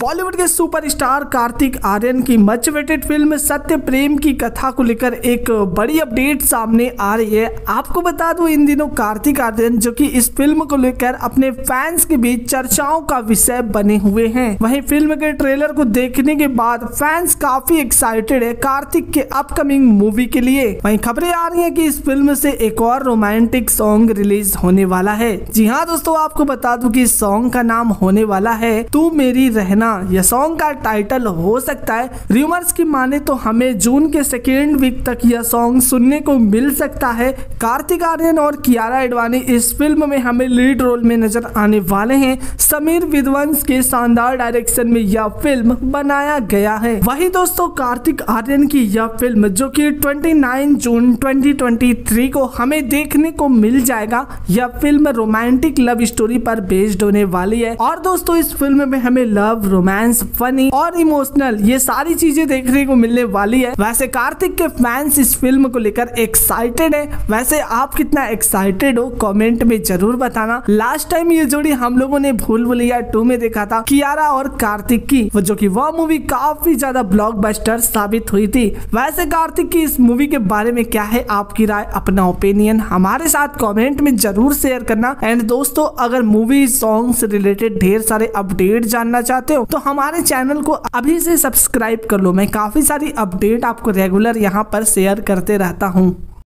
बॉलीवुड के सुपरस्टार कार्तिक आर्यन की much weighted film सत्य प्रेम की कथा को लेकर एक बड़ी अपडेट सामने आ रही है। आपको बता दूं, इन दिनों कार्तिक आर्यन जो कि इस फिल्म को लेकर अपने फैंस के बीच चर्चाओं का विषय बने हुए हैं। वहीं फिल्म के ट्रेलर को देखने के बाद फैंस काफी एक्साइटेड है कार्तिक के अपकमिंग मूवी के लिए। वहीं खबरें आ रही है की इस फिल्म से एक और रोमांटिक सॉन्ग रिलीज होने वाला है। जी हाँ दोस्तों, आपको बता दूं की सॉन्ग का नाम होने वाला है तू मेरी रहना। यह सॉन्ग का टाइटल हो सकता है। रूमर्स की माने तो हमें जून के सेकेंड वीक तक यह सॉन्ग सुनने को मिल सकता है। कार्तिक आर्यन और कियारा एडवाणी इस फिल्म में हमें लीड रोल में नजर आने वाले हैं। समीर विध्वंस के शानदार डायरेक्शन में यह फिल्म बनाया गया है। वही दोस्तों, कार्तिक आर्यन की यह फिल्म जो कि 29 जून 2023 को हमें देखने को मिल जाएगा। यह फिल्म रोमांटिक लव स्टोरी पर बेस्ड होने वाली है और दोस्तों इस फिल्म में हमें लव, रोमांस, फनी और इमोशनल ये सारी चीजें देखने को मिलने वाली है। वैसे कार्तिक के फैंस इस फिल्म को लेकर एक्साइटेड है। वैसे आप कितना एक्साइटेड हो कमेंट में जरूर बताना। लास्ट टाइम ये जोड़ी हम लोगों ने भूल भूलिया 2 में देखा था, कियारा और कार्तिक की, जो कि वह मूवी काफी ज्यादा ब्लॉकबस्टर साबित हुई थी। वैसे कार्तिक की इस मूवी के बारे में क्या है आपकी राय, अपना ओपिनियन हमारे साथ कॉमेंट में जरूर शेयर करना। एंड दोस्तों, अगर मूवी सॉन्ग से रिलेटेड ढेर सारे अपडेट जानना चाहते हो तो हमारे चैनल को अभी से सब्सक्राइब कर लो। मैं काफी सारी अपडेट आपको रेगुलर यहाँ पर शेयर करते रहता हूँ।